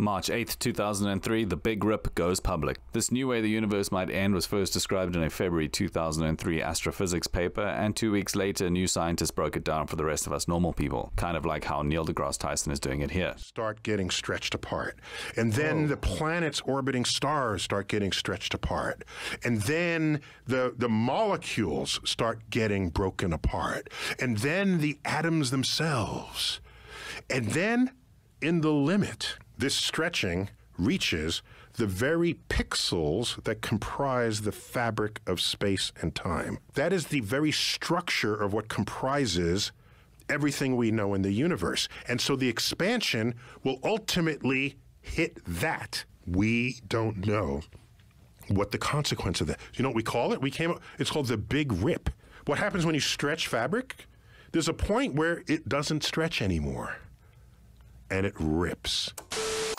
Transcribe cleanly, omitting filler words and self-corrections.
March 8, 2003, the Big Rip goes public. This new way the universe might end was first described in a February 2003 astrophysics paper, and 2 weeks later, New Scientist broke it down for the rest of us normal people, kind of like how Neil deGrasse Tyson is doing it here. Start getting stretched apart. And then the planets orbiting stars start getting stretched apart. And then the molecules start getting broken apart. And then the atoms themselves. And then, in the limit, this stretching reaches the very pixels that comprise the fabric of space and time. That is the very structure of what comprises everything we know in the universe. And so the expansion will ultimately hit that. We don't know what the consequence of that. You know what we call it? It's called the Big Rip. What happens when you stretch fabric? There's a point where it doesn't stretch anymore, and it rips.